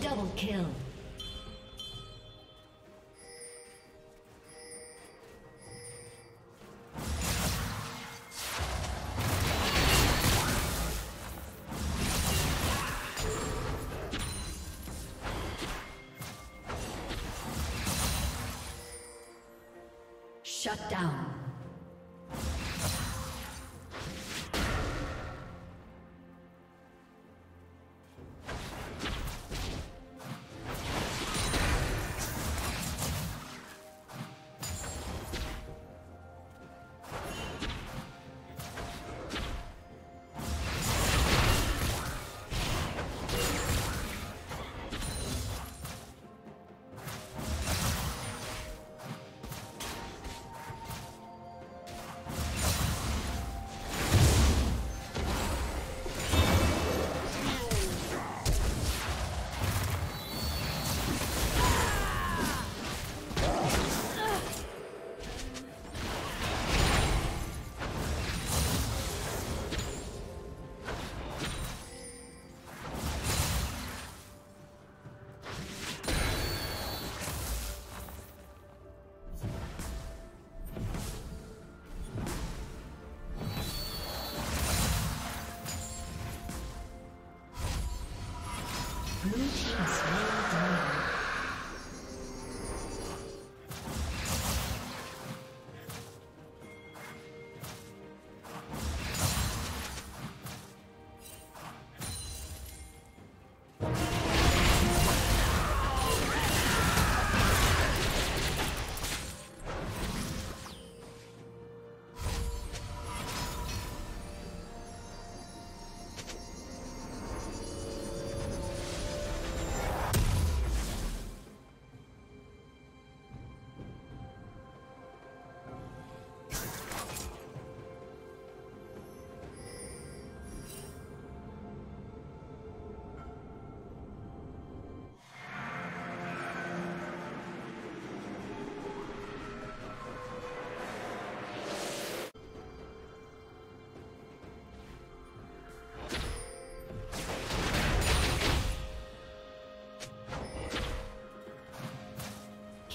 Double kill. Shut down.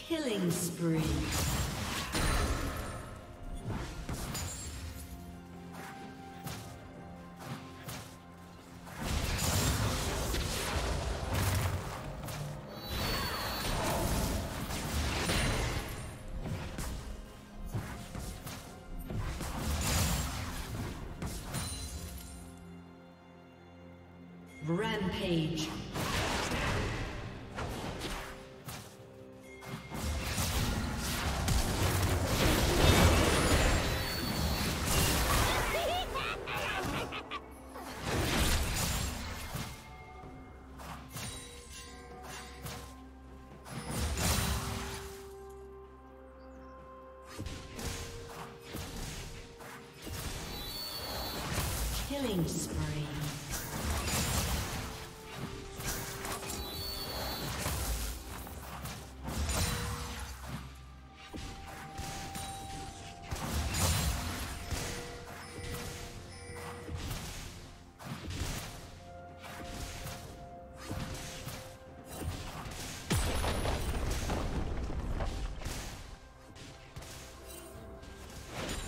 Killing spree. Rampage. killing spree.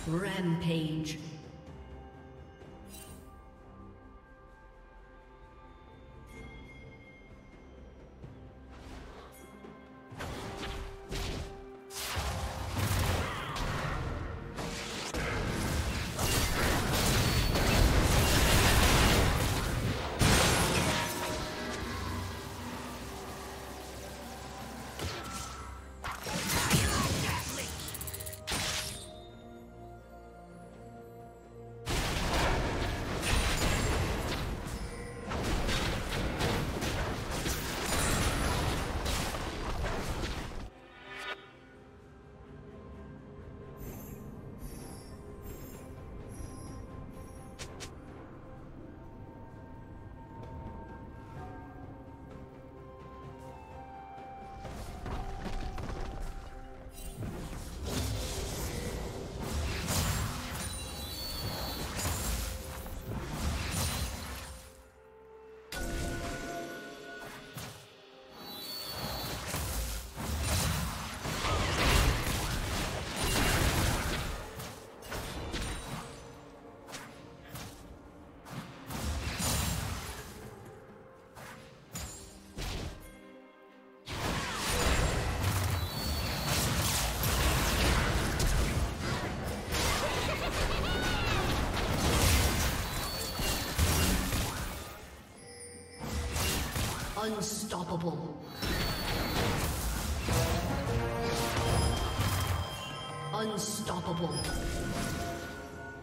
Rampage. Unstoppable. Unstoppable.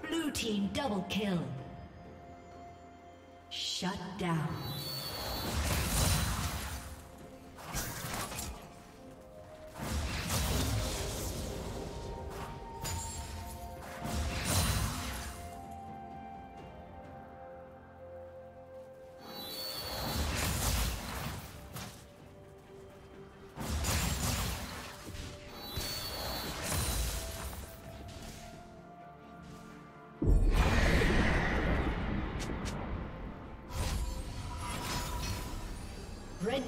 Blue team double kill. Shut down. Red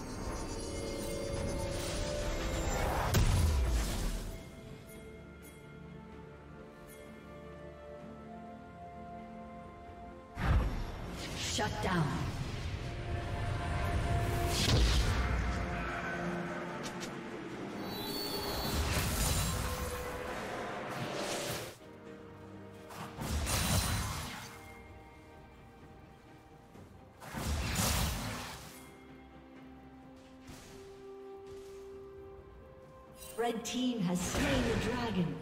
Shut down. Red team has slain the dragon.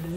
Blue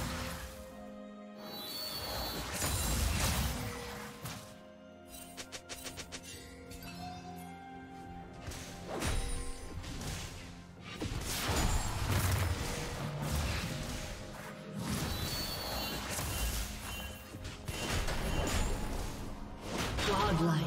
Godlike.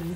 Blue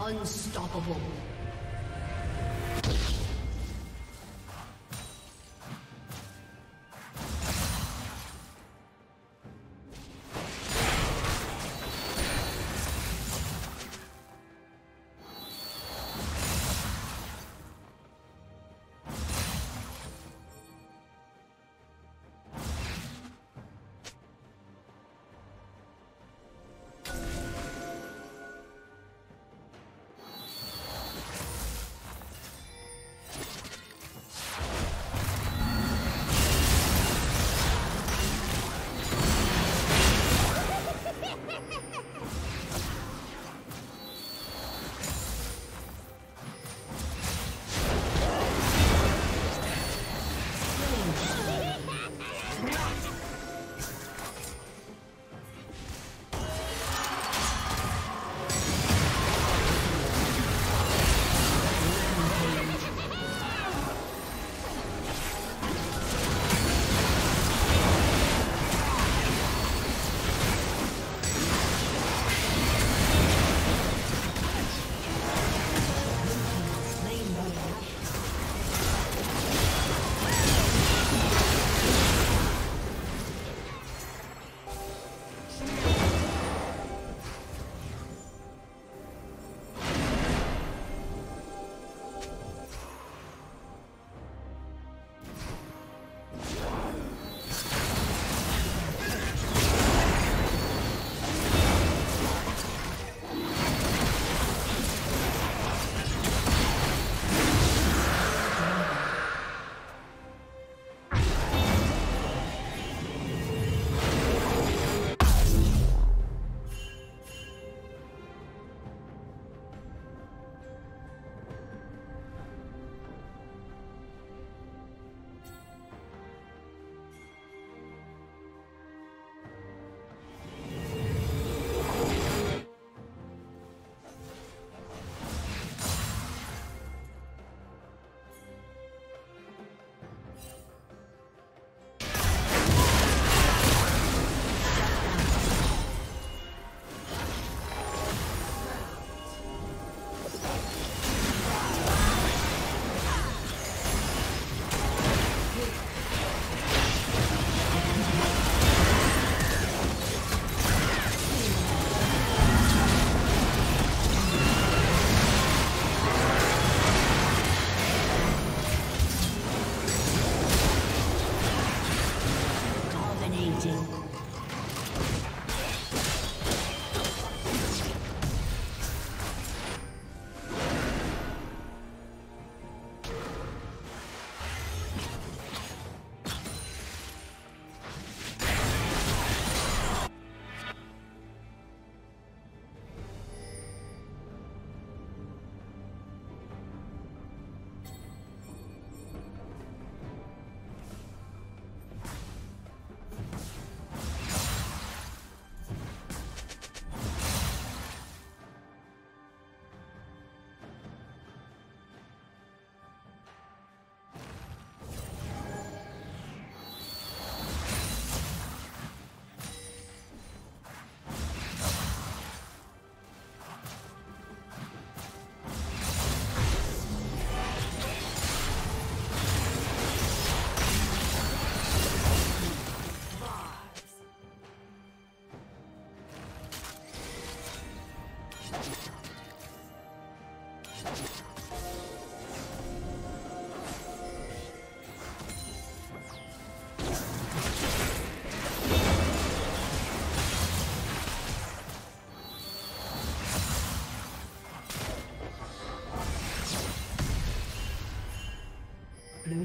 Unstoppable. Blue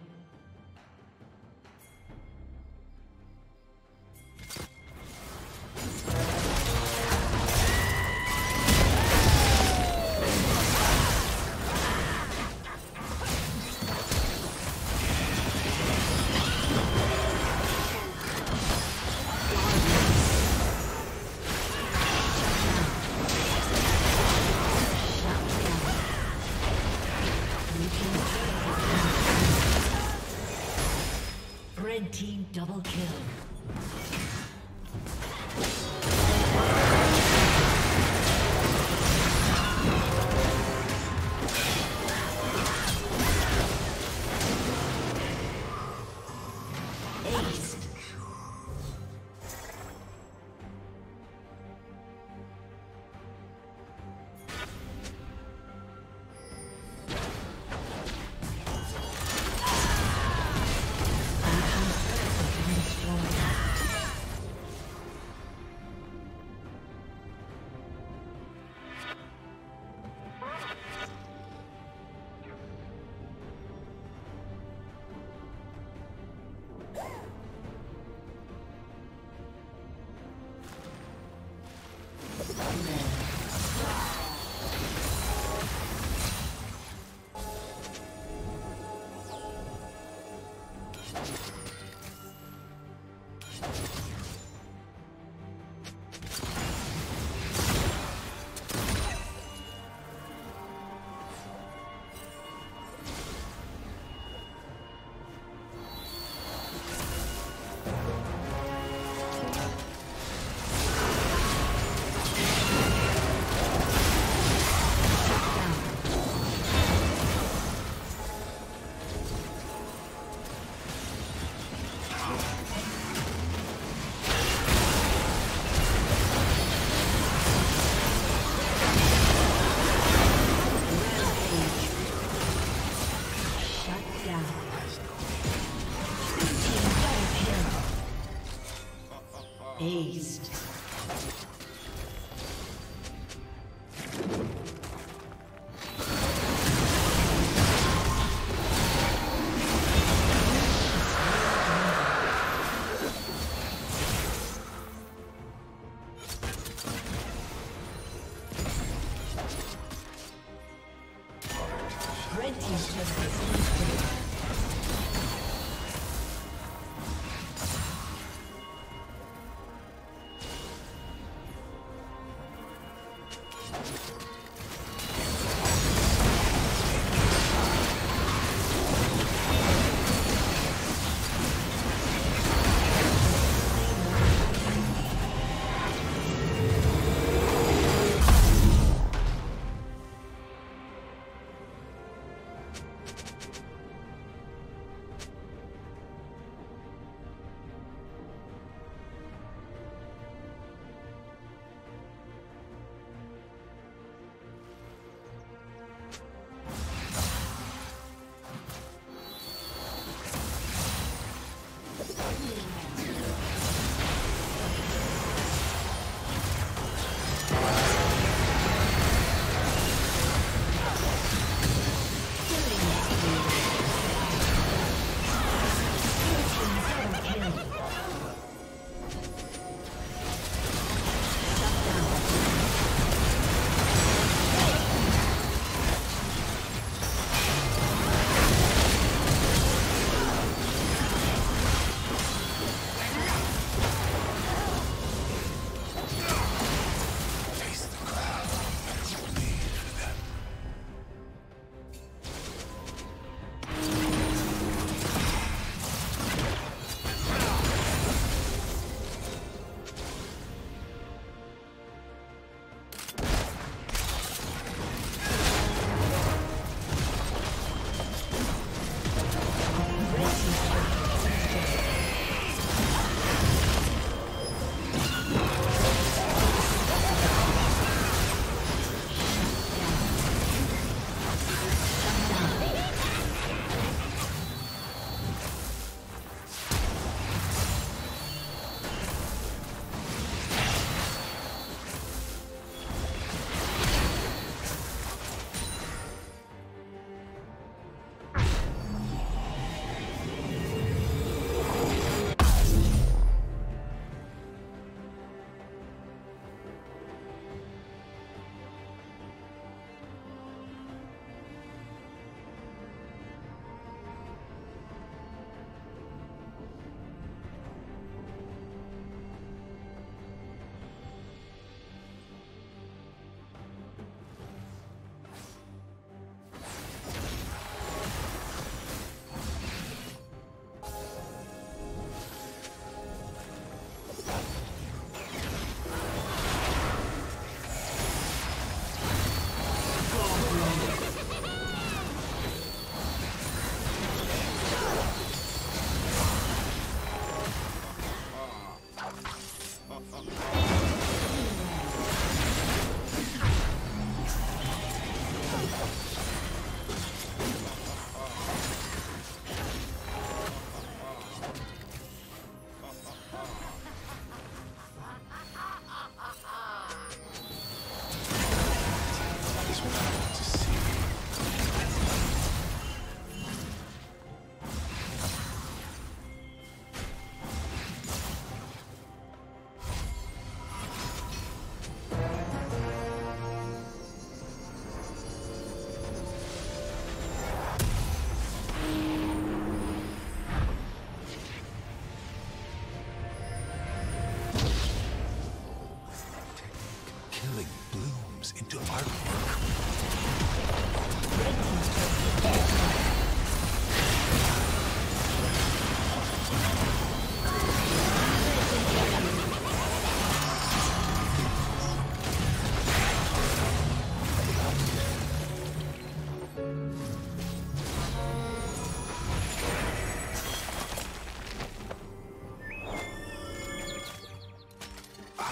Double kill.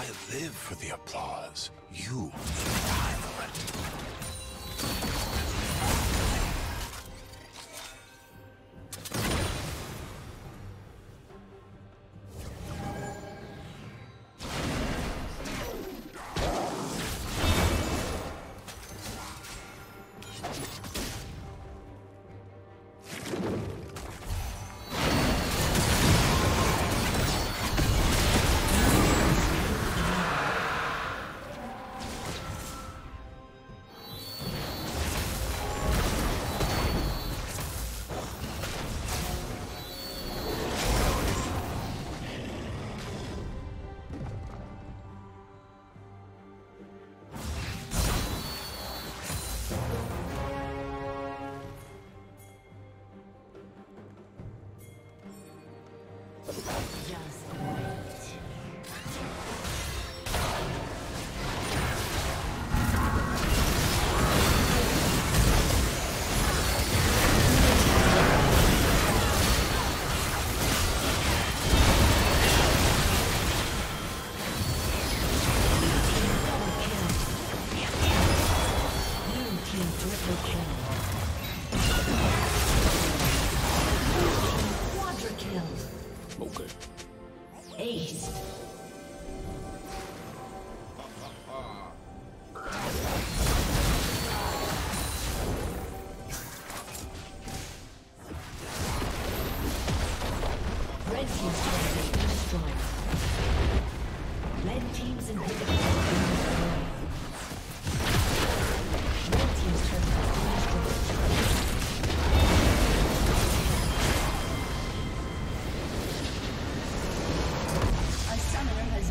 I live for the applause. You die for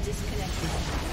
disconnected.